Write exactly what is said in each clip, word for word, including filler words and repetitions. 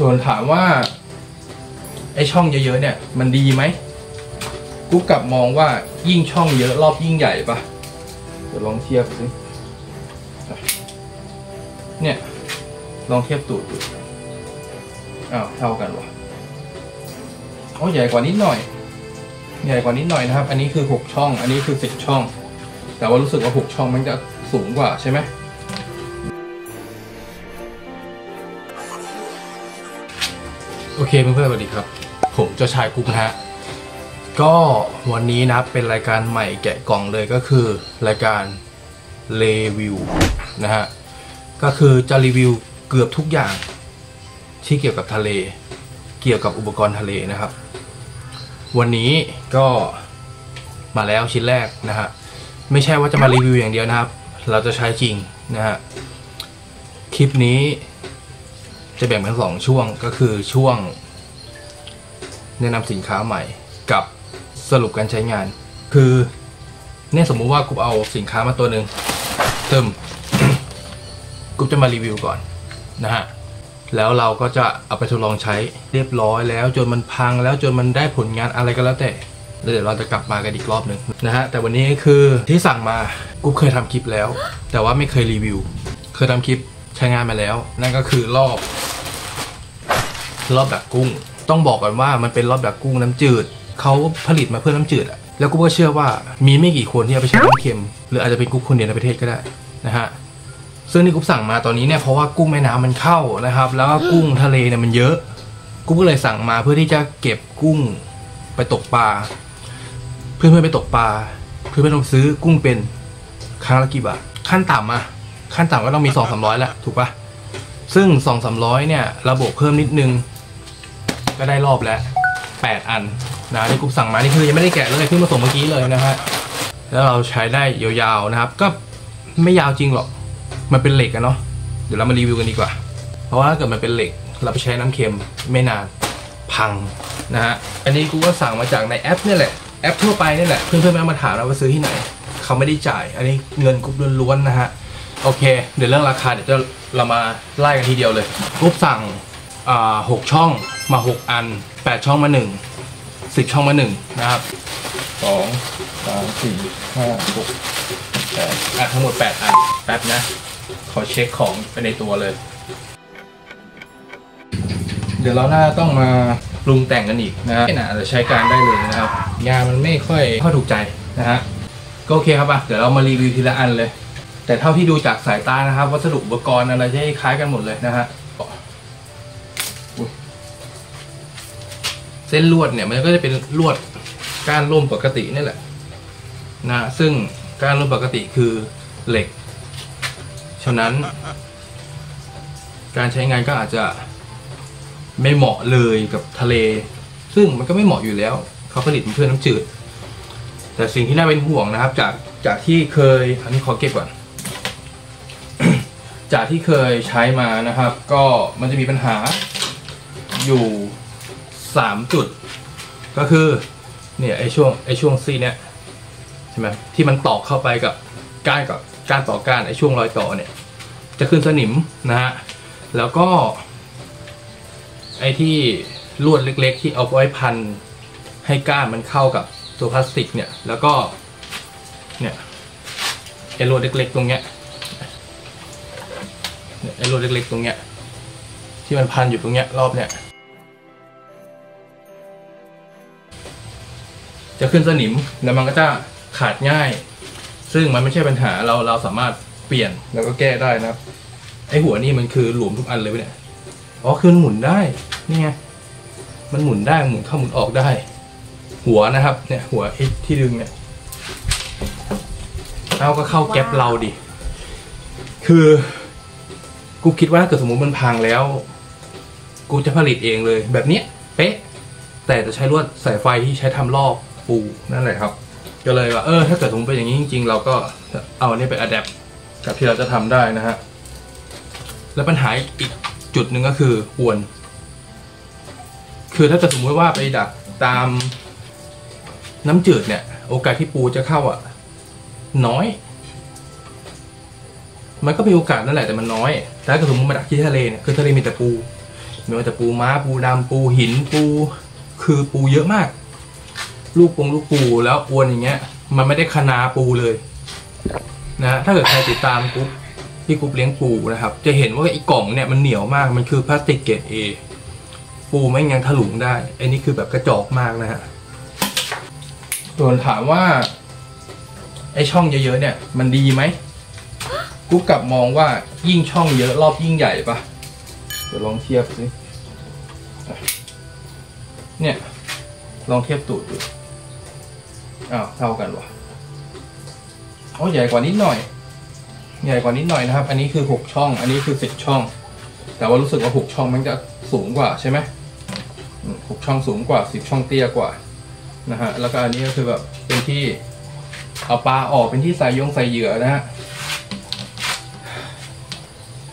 ส่วนถามว่าไอช่องเยอะๆเนี่ยมันดีไหมกูกลับมองว่ายิ่งช่องเยอะรอบยิ่งใหญ่ปะเดี๋ยวลองเทียบสิเนี่ยลองเทียบตูดดูอ้าวเท่ากันวะโอ้ใหญ่กว่านิดหน่อยใหญ่กว่านิดหน่อยนะครับอันนี้คือหกช่องอันนี้คือสิบช่องแต่ว่ารู้สึกว่าหกช่องมันจะสูงกว่าใช่ไหมโอเคเพื่อนๆสวัสดีครับผมเจ้าชายกุ๊กนะฮะก็วันนี้นะเป็นรายการใหม่แกะกล่องเลยก็คือรายการรีวิวนะฮะก็คือจะรีวิวเกือบทุกอย่างที่เกี่ยวกับทะเลเกี่ยวกับอุปกรณ์ทะเลนะครับวันนี้ก็มาแล้วชิ้นแรกนะฮะไม่ใช่ว่าจะมารีวิวอย่างเดียวนะครับเราจะใช้จริงนะฮะคลิปนี้จะแบ่งเป็นสองช่วงก็คือช่วงแนะนำสินค้าใหม่กับสรุปการใช้งานคือเนี่ยสมมุติว่ากูเอาสินค้ามาตัวหนึ่งเติม กูจะมารีวิวก่อนนะฮะแล้วเราก็จะเอาไปทดลองใช้เรียบร้อยแล้วจนมันพังแล้วจนมันได้ผลงานอะไรก็แล้วแต่เดี๋ยวเราจะกลับมากันอีกรอบหนึ่งนะฮะแต่วันนี้คือที่สั่งมากูเคยทำคลิปแล้วแต่ว่าไม่เคยรีวิวเคยทำคลิปใช้งานมาแล้วนั่นก็คือรอบรอบดักกุ้งต้องบอกก่อนว่ามันเป็นรอบดักกุ้งน้ำจืดเขาผลิตมาเพื่อน้ำจืดอะแล้วกูก็เชื่อว่ามีไม่กี่คนที่เอาไปใช้น้ำเค็มหรืออาจจะเป็นกุ้งคนเดียวในประเทศก็ได้นะฮะซึ่งที่กูสั่งมาตอนนี้เนี่ยเพราะว่ากุ้งแม่น้ำมันเข้านะครับแล้วก็กุ้งทะเลเนี่ยมันเยอะกูก็เลยสั่งมาเพื่อที่จะเก็บกุ้งไปตกปลาเพื่อนๆไปตกปลาเพื่อนๆต้องซื้อกุ้งเป็นครั้งละกี่บาทขั้นต่ำอะขั้นต่ำก็ต้องมี สองสามร้อย แหละถูกปะซึ่ง สองสามร้อย เนี่ยระบบเพิ่มนิดนึงก็ได้รอบแล้วแปดอันนะที่กูสั่งมานี่คือยังไม่ได้แกะเลยเพิ่งมาส่งเมื่อกี้เลยนะฮะแล้วเราใช้ได้ยาวๆนะครับก็ไม่ยาวจริงหรอกมันเป็นเหล็กอะเนาะเดี๋ยวเรามารีวิวกันดีกว่าเพราะว่าถ้าเกิดมันเป็นเหล็กเราไปใช้น้ำเค็มไม่นานพังนะฮะอันนี้กูก็สั่งมาจากในแอปนี่แหละแอปทั่วไปนี่แหละเพื่อนๆมาถามเราว่าซื้อที่ไหนเขาไม่ได้จ่ายอันนี้เงินกูล้วนๆนะฮะโอเคเดี๋ยวเรื่องราคาเดี๋ยวจะเรามาไล่กันทีเดียวเลยกูสั่งหกช่องมาหกอันแปดช่องมาหนึ่งสิบช่องมาหนึ่งนะครับสองสามสี่ห้าหกแปดอันทั้งหมดแปดอันแป๊บนะขอเช็คของไปในตัวเลยเดี๋ยวเราหน้าต้องมาปรุงแต่งกันอีกนะไม่น่าจะใช้การได้เลยนะครับยามันไม่ค่อยค่อยถูกใจนะฮะก็โอเคครับอ่ะเดี๋ยวเรามารีวิวทีละอันเลยแต่เท่าที่ดูจากสายตานะครับวัสดุอุปกรณ์อะไรจะคล้ายกันหมดเลยนะฮะเส้นลวดเนี่ยมันก็จะเป็นลวดก้านร่มปกตินี่แหละนะซึ่งก้านร่มปกติคือเหล็กฉะนั้นการใช้งานก็อาจจะไม่เหมาะเลยกับทะเลซึ่งมันก็ไม่เหมาะอยู่แล้วเขาผลิตเพื่อน้ำจืดแต่สิ่งที่น่าเป็นห่วงนะครับจากจากที่เคยอันนี้ขอเก็บก่อน จากที่เคยใช้มานะครับก็มันจะมีปัญหาอยู่สามจุดก็คือเนี่ยไอช่วงไอช่วงซี่เนี่ยใช่ไหมที่มันตอกเข้าไปกับก้านกับก้านต่อก้านไอช่วงรอยต่อเนี่ยจะขึ้นสนิมนะฮะแล้วก็ไอที่ลวดเล็กๆที่เอาไว้พันให้ก้านมันเข้ากับตัวพลาสติกเนี่ยแล้วก็เนี่ยไอลวดเล็กๆตรงเนี้ยไอลวดเล็กๆตรงเนี้ยที่มันพันอยู่ตรงเนี้ยรอบเนี่ยจะขึ้นสนิมแล้วมันก็จะขาดง่ายซึ่งมันไม่ใช่ปัญหาเราเราสามารถเปลี่ยนแล้วก็แก้ได้นะครับไอหัวนี่มันคือหลวมทุกอันเลยเนี่ยอ๋อคือหมุนได้นี่ไงมันหมุนได้หมุนเข้าหมุนออกได้หัวนะครับเนี่ยหัวไอที่ดึงเนี่ยเอาก็เข้าแก๊ปเราดิคือกูคิดว่าถ้าเกิดสมมติมันพังแล้วกูจะผลิตเองเลยแบบเนี้ยเป๊ะแต่จะใช้ลวดสายไฟที่ใช้ทำรอบปูนั่นแหละครับก็เลยว่าเออถ้าเกิดสมมติเป็นอย่างนี้จริงๆเราก็เอาเนี่ยไปอัดแอปกับที่เราจะทำได้นะฮะแล้วปัญหาอีกจุดหนึ่งก็คืออวนคือถ้าจะสมมติว่าไปดักตามน้ำจืดเนี่ยโอกาสที่ปูจะเข้าอ่ะน้อยมันก็มีโอกาสนั่นแหละแต่มันน้อยแต่ถ้าสมมติมาดักที่ทะเลเนี่ยคือทะเลมีแต่ปู ไม่ว่าจะปูม้าปูดำปูหินปูคือปูเยอะมากลูกปงลูกปูแล้วอวนอย่างเงี้ยมันไม่ได้คนาปูเลยนะถ้าเกิดใครติดตามกรุ๊ปที่กรุ๊ปเลี้ยงปูนะครับจะเห็นว่าไอ้กล่องเนี่ยมันเหนียวมากมันคือพลาสติกเกรด เอ ปูไม่ยังถลุงได้ไอ้นี่คือแบบกระจอกมากนะฮะส่วนถามว่าไอ้ช่องเยอะๆเนี่ยมันดีไหมกูกลับมองว่ายิ่งช่องเยอะรอบยิ่งใหญ่ปะเดี๋ยวลองเทียบสิเนี่ยลองเทียบตูดดูอ้าวเท่ากันวะโอ้ใหญ่กว่านิดหน่อยใหญ่กว่านิดหน่อยนะครับอันนี้คือหกช่องอันนี้คือสิบช่องแต่ว่ารู้สึกว่าหกช่องมันจะสูงกว่าใช่ไหมหกช่องสูงกว่าสิบช่องเตี้ยกว่านะฮะแล้วก็อันนี้ก็คือแบบเป็นที่เอาปลาออกเป็นที่ใส่ยงใส่เหยื่อนะฮะ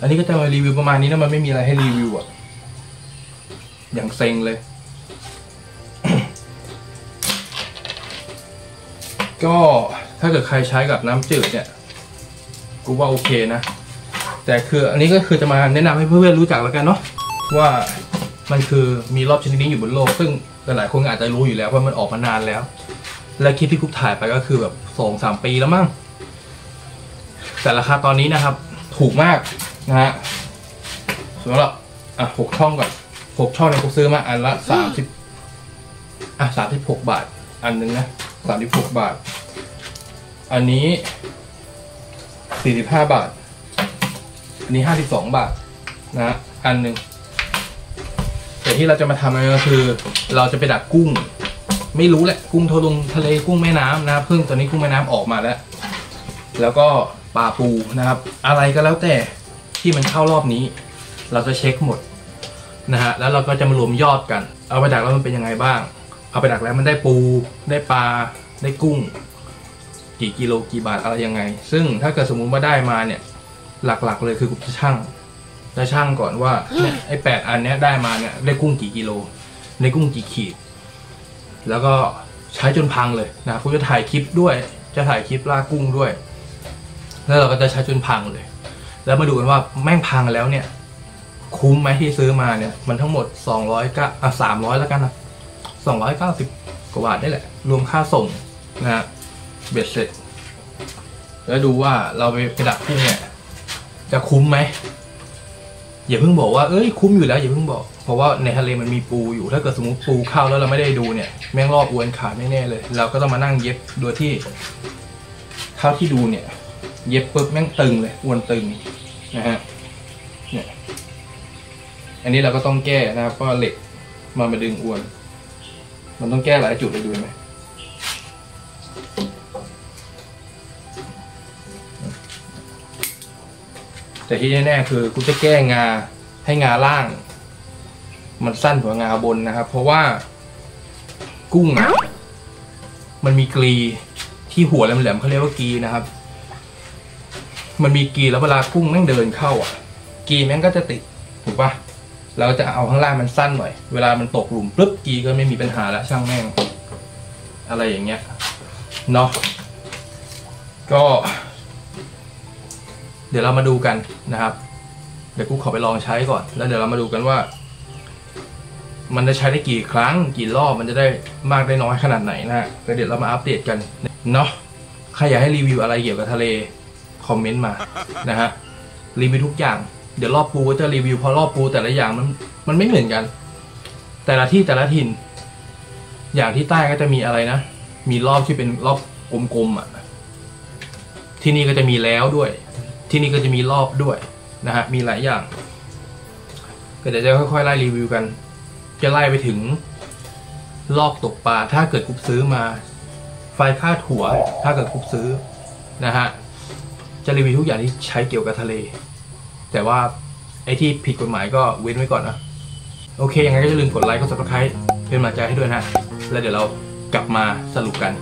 อันนี้ก็จะมารีวิวประมาณนี้นะมันไม่มีอะไรให้รีวิวอ่ะอย่างเซ็งเลย ก็ถ้าเกิดใครใช้กับน้ำจืดเนี่ยกูว่าโอเคนะแต่คืออันนี้ก็คือจะมาแนะนำให้เพื่อนๆรู้จักแล้วกันเนาะว่ามันคือมีรอบชนิดนี้อยู่บนโลกซึ่งหลายๆคนอาจจะรู้อยู่แล้วว่ามันออกมานานแล้วและคลิปที่กูถ่ายไปก็คือแบบสองสามปีแล้วมั้งแต่ราคาตอนนี้นะครับถูกมากนะฮะสำหรับอ่ะหกช่องก่อนหกช่องเนี่ยกูซื้อมาอันละสามสิบอ่ะสามสิบหกบาทอันนึงนะสามสิบหกบาทอันนี้สี่สิบห้าบาทอันนี้ห้าสิบสองบาทนะอันหนึ่งแต่ที่เราจะมาทำอะไรก็คือเราจะไปดักกุ้งไม่รู้แหละกุ้งทะลงทะเลกุ้งแม่น้ำนะเพิ่งตอนนี้กุ้งแม่น้ำออกมาแล้วแล้วก็ปลาปูนะครับอะไรก็แล้วแต่ที่มันเข้ารอบนี้เราจะเช็คหมดนะฮะแล้วเราก็จะมารวมยอดกันเอาไปดักแล้วมันเป็นยังไงบ้างเอาไปดักแล้วมันได้ปูได้ปลาได้กุ้งกี่กิโลกี่บาทอะไรยังไงซึ่งถ้าเกิดสมมุติว่าได้มาเนี่ยหลักๆเลยคือกูจะชั่งจะชั่งก่อนว่าเนี่ยไอ้แปดอันเนี้ยได้มาเนี่ยได้กุ้งกี่กิโลได้กุ้งกี่ขีดแล้วก็ใช้จนพังเลยนะกูจะถ่ายคลิปด้วยจะถ่ายคลิปล่ากุ้งด้วยแล้วเราก็จะใช้จนพังเลยแล้วมาดูกันว่าแม่งพังแล้วเนี่ยคุ้มไหมที่ซื้อมาเนี่ยมันทั้งหมดสองร้อยก็อ่ะสามร้อยแล้วกันนะสองร้อยเก้าสิบกว่าบาทได้แหละรวมค่าส่งนะเบ็ดเสร็จแล้วดูว่าเราไปไปดักที่เนี่ยจะคุ้มไหมอย่าเพิ่งบอกว่าเอ้ยคุ้มอยู่แล้วอย่าเพิ่งบอกเพราะว่าในทะเลมันมีปูอยู่ถ้าเกิดสมมติปูเข้าแล้วเราไม่ได้ดูเนี่ยแม่งรอบอวนขาดแน่ๆเลยเราก็ต้องมานั่งเย็บโดยที่เท่าที่ดูเนี่ยเย็บปุ๊บแม่งตึงเลยอวนตึงนะฮะเนี่ยอันนี้เราก็ต้องแก้นะครับเพราะเหล็กมามาดึงอวนมันต้องแก้หลายจุดเลยดูไหมแต่ที่แน่ๆคือกูจะแก้งาให้งาล่างมันสั้นกว่างาบนนะครับเพราะว่ากุ้งอ่ะมันมีกรีที่หัวแหลมๆเขาเรียกว่ากรีนะครับมันมีกรีแล้วเวลากุ้งแม่งเดินเข้าอ่ะกรีแม่งก็จะติดถูกปะเราจะเอาข้างล่างมันสั้นหน่อยเวลามันตกหลุมปุ๊บกรีก็ไม่มีปัญหาแล้วช่างแม่งอะไรอย่างเงี้ยเนาะก็เดี๋ยวเรามาดูกันนะครับเดี๋ยวกูขอไปลองใช้ก่อนแล้วเดี๋ยวเรามาดูกันว่ามันจะใช้ได้กี่ครั้งกี่รอบมันจะได้มากได้น้อยขนาดไหนนะก็เดี๋ยวเรามาอัปเดตกันเนาะใครอยากให้รีวิวอะไรเกี่ยวกับทะเลคอมเมนต์มานะฮะรีวิวทุกอย่างเดี๋ยวรอบปูก็จะรีวิวเพราะรอบปูแต่ละอย่างมันมันไม่เหมือนกันแต่ละที่แต่ละถิ่นอย่างที่ใต้ก็จะมีอะไรนะมีรอบที่เป็นรอบกลมๆอ่ะที่นี่ก็จะมีแล้วด้วยที่นี่ก็จะมีรอบด้วยนะฮะมีหลายอย่างก็เดี๋ยวจะค่อยๆไล่รีวิวกันจะไล่ไปถึงรอบตกปลาถ้าเกิดกรุ๊ปซื้อมาไฟค่าถั่วถ้าเกิดกรุ๊ปซื้อนะฮะจะรีวิวทุกอย่างที่ใช้เกี่ยวกับทะเลแต่ว่าไอ้ที่ผิดกฎหมายก็เว้นไว้ก่อนนะโอเคยังไงก็อย่าลืมกดไลค์กดซับสไครป์เป็นกำลังใจให้ด้วยนะแล้วเดี๋ยวเรากลับมาสรุปกัน